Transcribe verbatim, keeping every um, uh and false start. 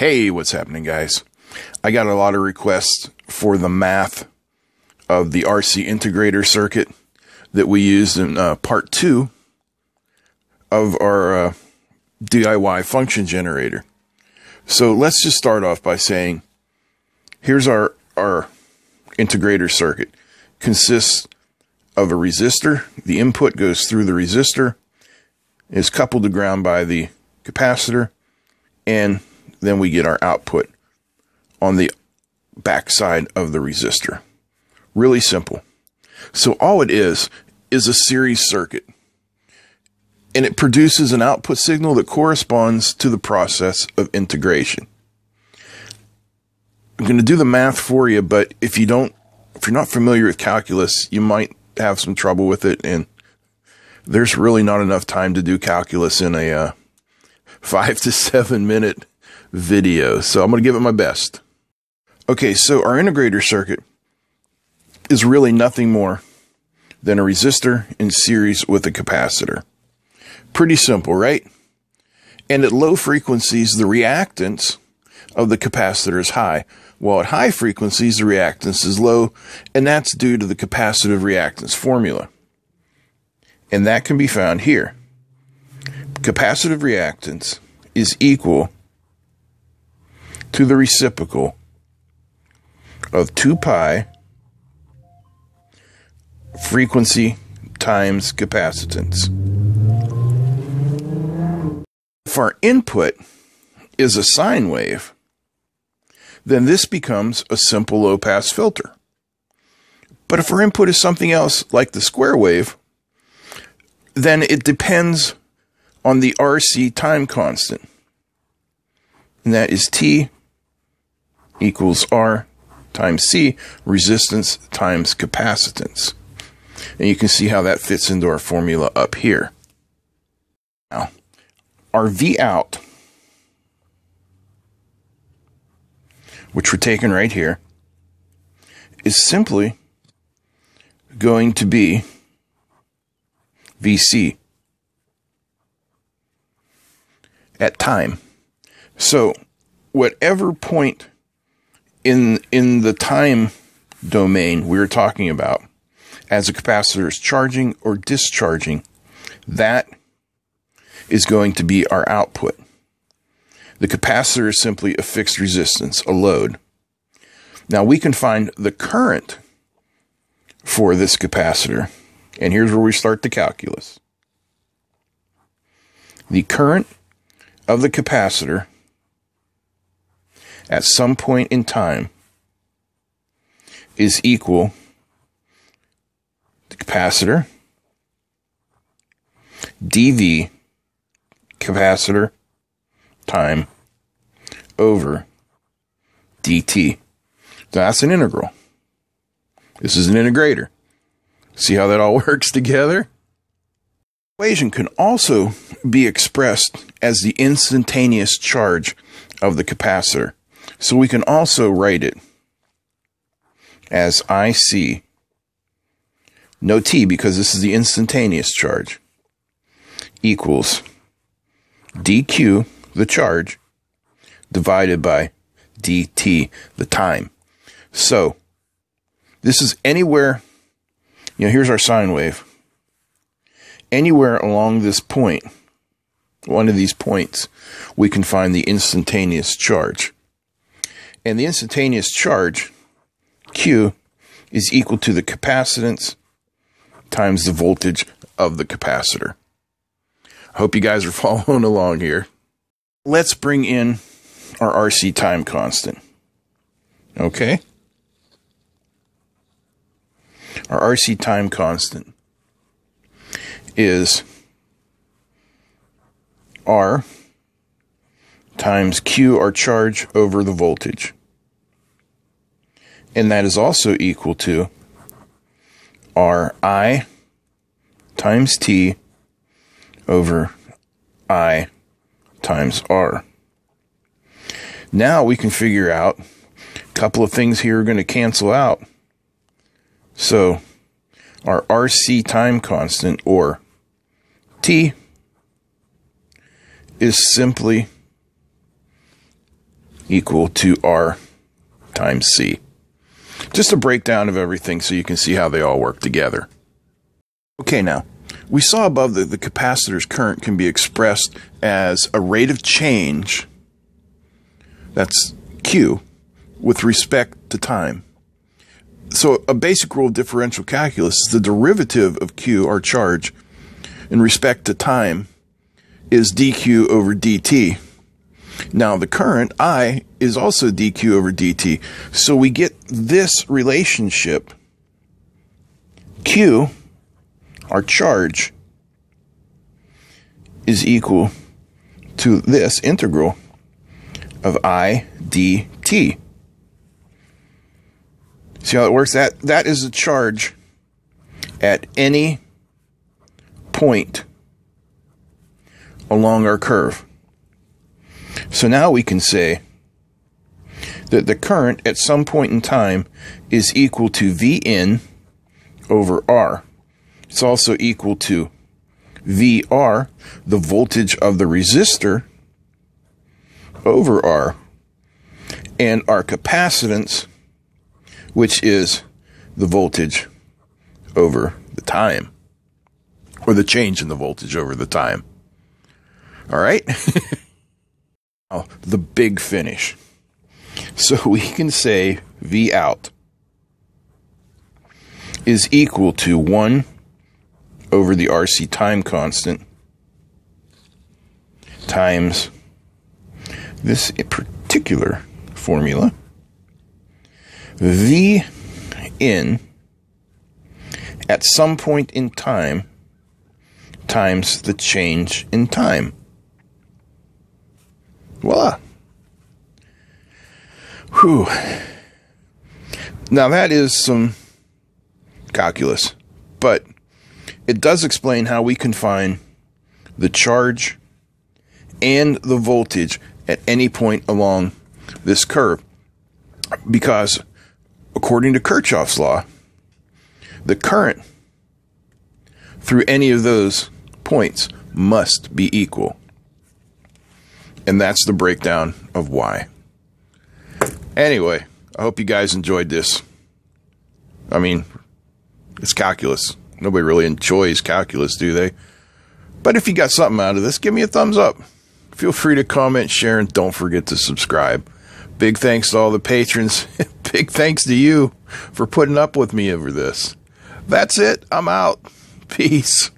Hey, what's happening, guys? I got a lot of requests for the math of the R C integrator circuit that we used in uh, part two of our uh, D I Y function generator. So let's just start off by saying, here's our, our integrator circuit. Consists of a resistor. The input goes through the resistor, is coupled to ground by the capacitor, and then we get our output on the backside of the resistor. Really simple. So all it is, is a series circuit. And it produces an output signal that corresponds to the process of integration. I'm going to do the math for you, but if you don't, if you're not familiar with calculus, you might have some trouble with it. And there's really not enough time to do calculus in a uh, five to seven minute video, so I'm going to give it my best. Okay, so our integrator circuit is really nothing more than a resistor in series with a capacitor. Pretty simple, right? And at low frequencies, the reactance of the capacitor is high, while at high frequencies, the reactance is low, and that's due to the capacitive reactance formula. And that can be found here. Capacitive reactance is equal to the reciprocal of two pi frequency times capacitance. If our input is a sine wave, then this becomes a simple low-pass filter. But if our input is something else, like the square wave, then it depends on the R C time constant. And that is T equals R times C, resistance times capacitance. And you can see how that fits into our formula up here. Now, our V out, which we're taking right here, is simply going to be V C at time. So whatever point in, in the time domain we were talking about, as a capacitor is charging or discharging, that is going to be our output. The capacitor is simply a fixed resistance, a load. Now we can find the current for this capacitor, and here's where we start the calculus. The current of the capacitor at some point in time is equal to capacitor dV capacitor time over dt. That's an integral. This is an integrator. See how that all works together? The equation can also be expressed as the instantaneous charge of the capacitor. So we can also write it as I C, no T because this is the instantaneous charge, equals dQ, the charge, divided by dt, the time. So this is anywhere, you know, here's our sine wave. Anywhere along this point, one of these points, we can find the instantaneous charge. And the instantaneous charge, Q, is equal to the capacitance times the voltage of the capacitor. I hope you guys are following along here. Let's bring in our R C time constant. Okay? Our R C time constant is R times Q, our charge, over the voltage. And that is also equal to R I times T over I times R. Now we can figure out a couple of things here are going to cancel out. So our R C time constant, or T, is simply equal to R times C. Just a breakdown of everything so you can see how they all work together. Okay, now, we saw above that the capacitor's current can be expressed as a rate of change, that's Q, with respect to time. So a basic rule of differential calculus is the derivative of Q, or charge, in respect to time is dQ over dt. Now the current, I, is also dQ over dt. So we get this relationship, Q, our charge, is equal to this integral of I dt. See how it works? That, that is a charge at any point along our curve. So now we can say that the current at some point in time is equal to Vn over R. It's also equal to V R, the voltage of the resistor, over R, and our capacitance, which is the voltage over the time, or the change in the voltage over the time. All right? Now, the big finish. So we can say V out is equal to one over the R C time constant times this particular formula, V in at some point in time times the change in time. Voila. Whew. Now that is some calculus, but it does explain how we can find the charge and the voltage at any point along this curve, because according to Kirchhoff's law, the current through any of those points must be equal. And that's the breakdown of why. Anyway, I hope you guys enjoyed this. I mean, it's calculus. Nobody really enjoys calculus, do they? But if you got something out of this, give me a thumbs up. Feel free to comment, share, and don't forget to subscribe. Big thanks to all the patrons. Big thanks to you for putting up with me over this. That's it. I'm out. Peace.